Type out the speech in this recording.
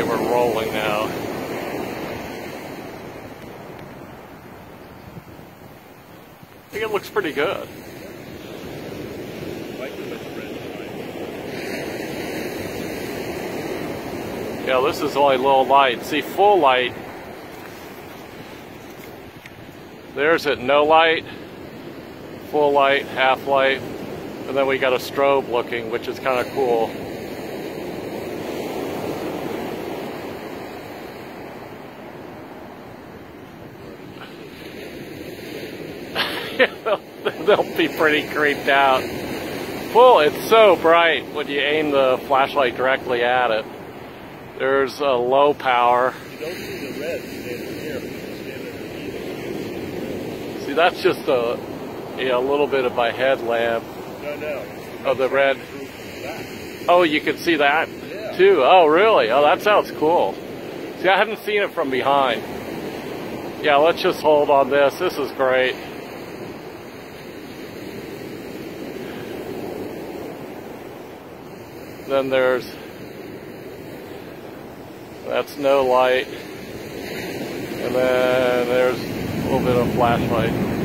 Okay, we're rolling now. I think it looks pretty good. Yeah, this is only low light. See, full light, there's at no light, full light, half light, and then we got a strobe looking, which is kind of cool. They'll be pretty creeped out. Well, it's so bright when you aim the flashlight directly at it. There's a low power. You don't see the red standing here, but you stand underneath. See, that's just a little bit of my headlamp. No. Of the red. Oh, you can see that too. Oh, really? Oh, that sounds cool. See, I haven't seen it from behind. Yeah, let's just hold on this. This is great. Then there's. That's no light, and then there's a little bit of flashlight.